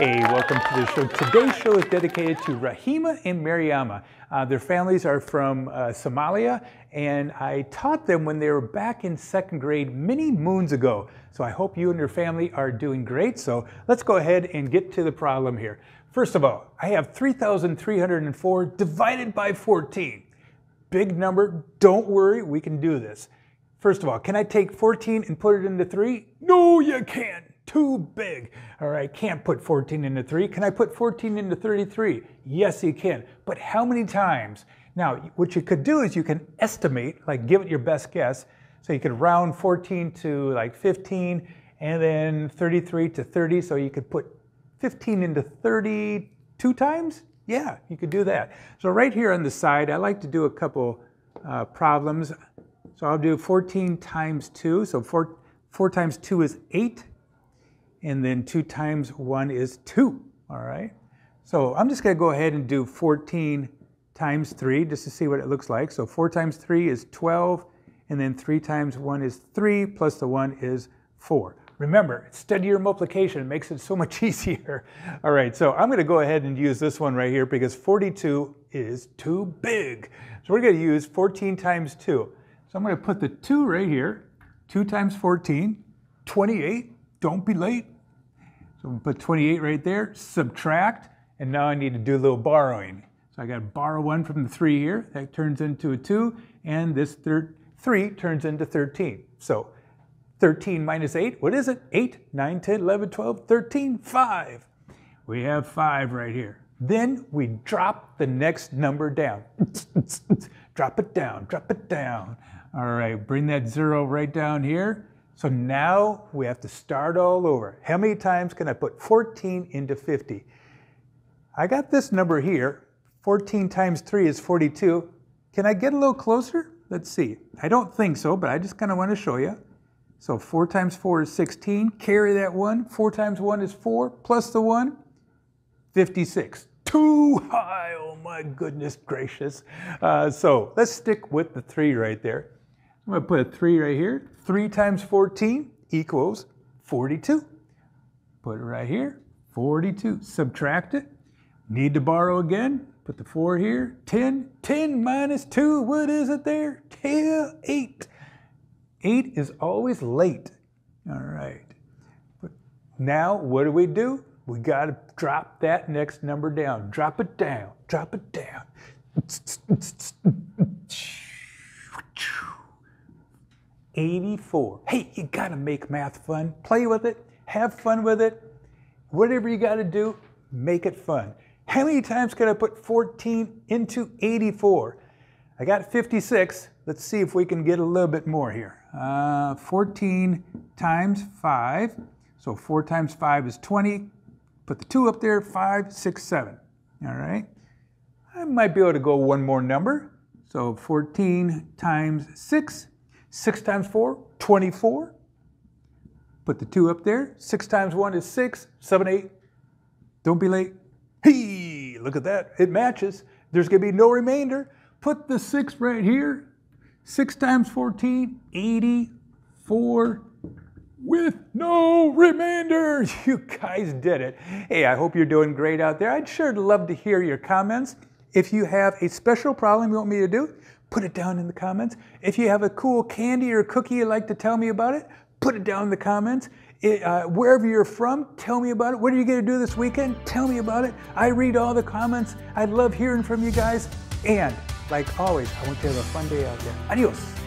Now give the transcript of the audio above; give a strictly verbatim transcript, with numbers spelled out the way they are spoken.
Hey, welcome to the show. Today's show is dedicated to Rahima and Mariama. Uh, their families are from uh, Somalia, and I taught them when they were back in second grade many moons ago. So I hope you and your family are doing great. So let's go ahead and get to the problem here. First of all, I have three thousand three hundred four divided by fourteen. Big number, don't worry, we can do this. First of all, can I take fourteen and put it into three? No, you can't. Too big. All right, can't put fourteen into three. Can I put fourteen into thirty-three? Yes, you can. But how many times? Now, what you could do is you can estimate, like give it your best guess. So you could round fourteen to like fifteen, and then thirty-three to thirty. So you could put fifteen into thirty-two times? Yeah, you could do that. So right here on the side, I like to do a couple uh, problems. So I'll do fourteen times two. So four, four times two is eight. And then two times one is two, all right? So I'm just gonna go ahead and do fourteen times three just to see what it looks like. So four times three is twelve, and then three times one is three, plus the one is four. Remember, study your multiplication, it makes it so much easier. All right, so I'm gonna go ahead and use this one right here because forty-two is too big. So we're gonna use fourteen times two. So I'm gonna put the two right here, two times fourteen, twenty-eight, don't be late. So we put twenty-eight right there, subtract, and now I need to do a little borrowing. So I got to borrow one from the three here, that turns into a two, and this third three turns into thirteen. So thirteen minus eight, what is it? eight, nine, ten, eleven, twelve, thirteen, five. We have five right here. Then we drop the next number down. Drop it down, drop it down. All right, bring that zero right down here. So now we have to start all over. How many times can I put fourteen into fifty? I got this number here. fourteen times three is forty-two. Can I get a little closer? Let's see. I don't think so, but I just kind of want to show you. So four times four is sixteen. Carry that one. four times one is four, plus the one, fifty-six. Too high. Oh, my goodness gracious. Uh, so let's stick with the three right there. I'm going to put a three right here. three times fourteen equals forty-two. Put it right here, forty-two. Subtract it. Need to borrow again. Put the four here, ten. ten minus two, what is it there? ten, eight. eight is always late. All right. But now what do we do? We got to drop that next number down. Drop it down. Drop it down. eighty-four. Hey, you gotta make math fun. Play with it, have fun with it. Whatever you gotta do, make it fun. How many times can I put fourteen into eighty-four? I got fifty-six. Let's see if we can get a little bit more here. Uh, fourteen times five. So four times five is twenty. Put the two up there, five, six, seven. All right. I might be able to go one more number. So fourteen times six. six times four, twenty-four. Put the two up there. six times one is six, seven, eight. Don't be late. Hey, look at that. It matches. There's going to be no remainder. Put the six right here. six times fourteen, eighty-four. With no remainder. You guys did it. Hey, I hope you're doing great out there. I'd sure love to hear your comments. If you have a special problem you want me to do, put it down in the comments. If you have a cool candy or cookie you'd like to tell me about it, put it down in the comments. It, uh, wherever you're from, tell me about it. What are you going to do this weekend? Tell me about it. I read all the comments. I love hearing from you guys. And like always, I want you to have a fun day out there. Adios.